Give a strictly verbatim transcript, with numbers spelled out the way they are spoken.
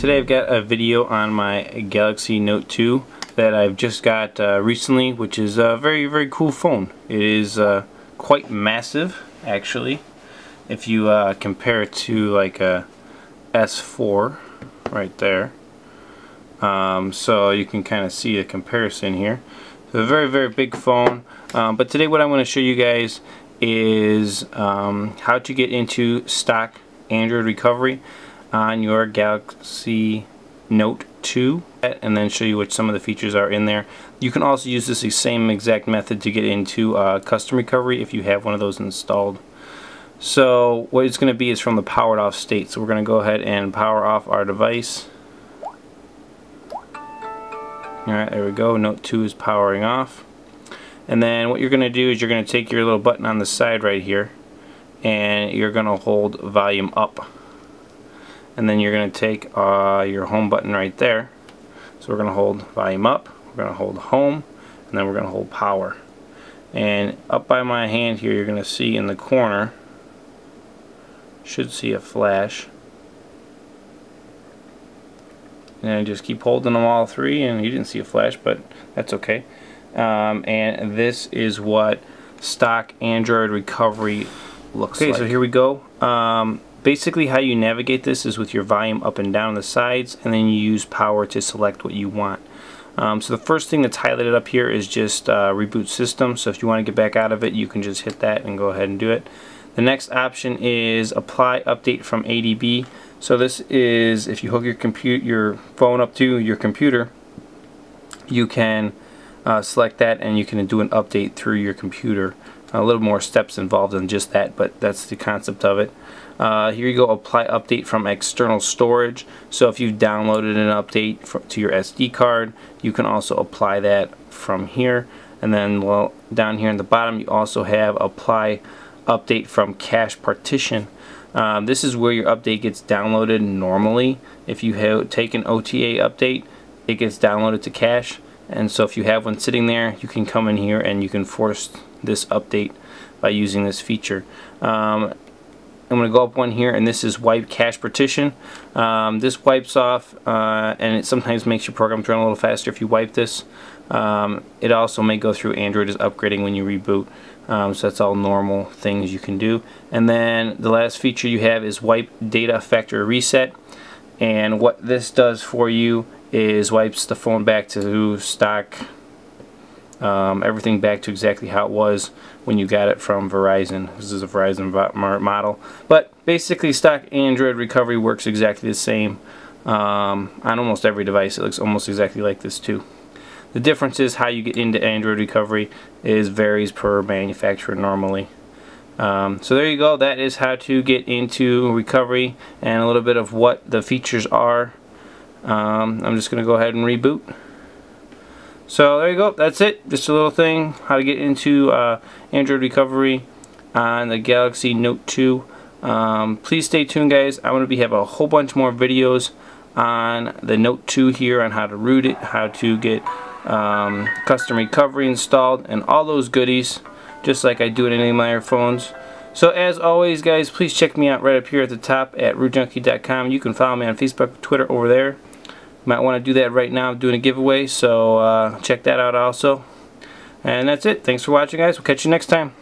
Today I've got a video on my Galaxy Note two that I've just got uh, recently, which is a very very cool phone. It is uh, quite massive, actually, if you uh, compare it to like a S four right there. Um, so you can kind of see a comparison here. So a very very big phone, um, but today what I want to show you guys is um, how to get into stock Android recovery on your Galaxy Note two, and then show you what some of the features are in there. You can also use this same exact method to get into uh, custom recovery if you have one of those installed. So what it's going to be is from the powered off state. So we're going to go ahead and power off our device. Alright, there we go. Note two is powering off. And then what you're going to do is you're going to take your little button on the side right here, and you're going to hold volume up. And then you're going to take uh, your home button right there. So we're going to hold volume up, we're going to hold home, and then we're going to hold power. And up by my hand here, you're going to see in the corner, should see a flash. And I just keep holding them all three, and you didn't see a flash, but that's okay. Um, and this is what stock Android recovery looks like. Okay, so here we go. Um, Basically how you navigate this is with your volume up and down on the sides, and then you use power to select what you want. Um, so the first thing that's highlighted up here is just uh, reboot system, so if you want to get back out of it you can just hit that and go ahead and do it. The next option is apply update from A D B. So this is if you hook your, compute, your phone up to your computer, you can uh, select that and you can do an update through your computer. A little more steps involved than just that, but that's the concept of it. Uh, here you go, apply update from external storage. So if you've downloaded an update for, to your S D card, you can also apply that from here. And then well, down here in the bottom, you also have apply update from cache partition. Um, this is where your update gets downloaded normally. If you have, take an O T A update, it gets downloaded to cache. And so if you have one sitting there, you can come in here and you can force this update by using this feature. Um, I'm going to go up one here, and this is wipe cache partition. Um, this wipes off, uh, and it sometimes makes your programs run a little faster if you wipe this. Um, it also may go through Android is upgrading when you reboot. Um, so that's all normal things you can do. And then the last feature you have is wipe data factory reset. And what this does for you is wipes the phone back to stock, um, everything back to exactly how it was when you got it from Verizon. This is a Verizon model, but basically stock Android recovery works exactly the same um, on almost every device. It looks almost exactly like this too. The difference is how you get into Android recovery is varies per manufacturer normally. Um, so there you go. That is how to get into recovery and a little bit of what the features are. Um, I'm just going to go ahead and reboot. So there you go, that's it. Just a little thing, how to get into uh, Android recovery on the Galaxy Note two. Um, please stay tuned, guys. I'm going to be have a whole bunch more videos on the Note two here on how to root it, how to get um, custom recovery installed, and all those goodies, just like I do in any of my phones. So as always, guys, please check me out right up here at the top at root junkie dot com. You can follow me on Facebook, Twitter over there. You might want to do that right now. I'm doing a giveaway, so uh, check that out also. And that's it. Thanks for watching, guys. We'll catch you next time.